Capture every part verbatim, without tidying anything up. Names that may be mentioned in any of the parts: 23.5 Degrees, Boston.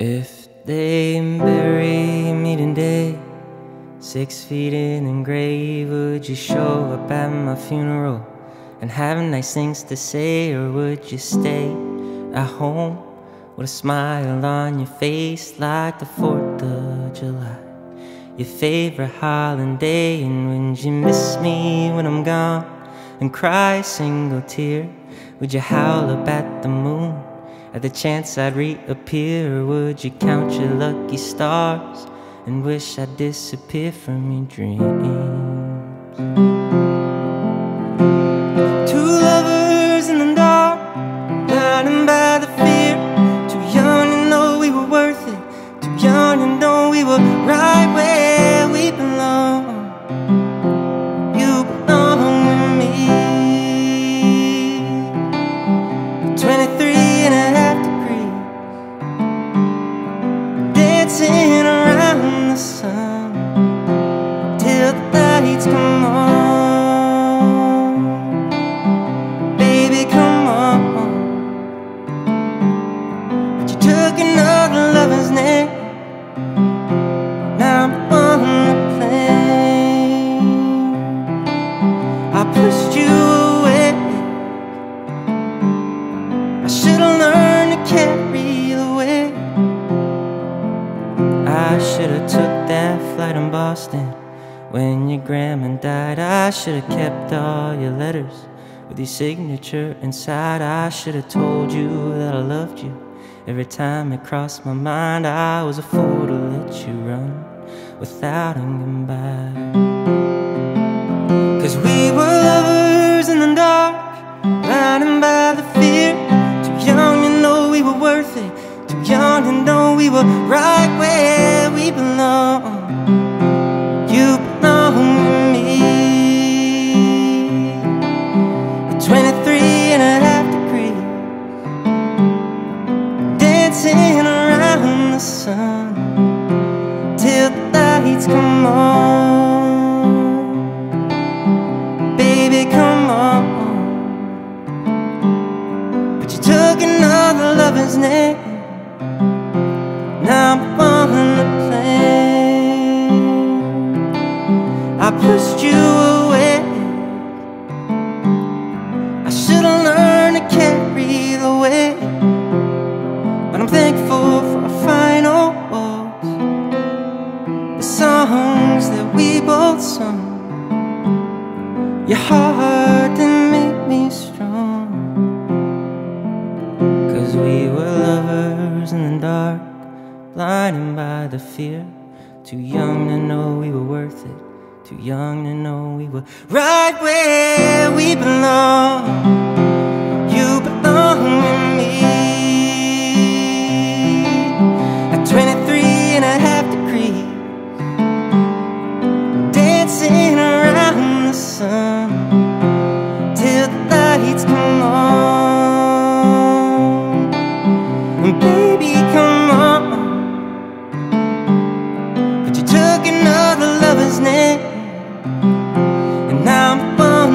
If they bury me today, six feet in the grave, would you show up at my funeral and have nice things to say, or would you stay at home with a smile on your face like the fourth of July, your favorite holiday? And would you miss me when I'm gone and cry a single tear? Would you howl up at the moon at the chance I'd reappear, or would you count your lucky stars and wish I'd disappear from your dreams? Two lovers in the dark, blinded by the fear, too young to know we were worth it, too young to know we were right where we belong. Dancing around the sun till the lights come on. Baby, come on. But you took another lover's name, now I'm on the plane. I pushed you away, I should've learned to carry the weight. I should've took that flight in Boston when your grandma died. I should've kept all your letters with your signature inside. I should've told you that I loved you every time it crossed my mind. I was a fool to let you run without a goodbye. Cause we were lovers in the dark, blinded by the fear, too young to know we were worth it, too young to know we were right where we belong. You belong with me. At twenty-three and a half degrees, dancing around the sun till the lights come on. Baby, come on. But you took another lover's name, now I'm on the plane. I pushed you away, I should've learned to carry the weight. But I'm thankful for our final walls, the songs that we both sung, your heart that made me strong. Cause we were lovers in the dark, blinded by the fear, too young to know we were worth it, too young to know we were right where we belong. You belong with me. At twenty-three and a half degrees, dancing around the sun till the lights come on. And baby, come on. Another lover's name, and now I'm on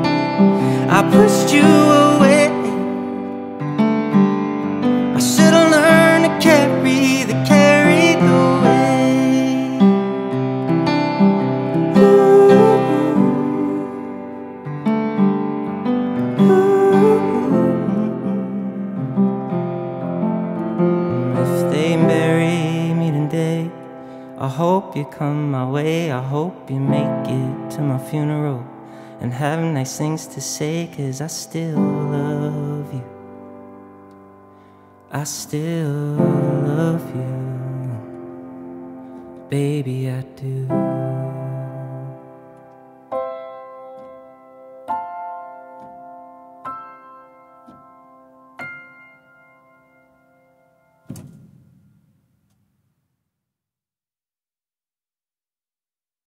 the plane. I pushed you away, I should've learned to carry the carry the weight. Ooh. Ooh. If they bury day, I hope you come my way, I hope you make it to my funeral and have nice things to say, cause I still love you, I still love you, baby I do.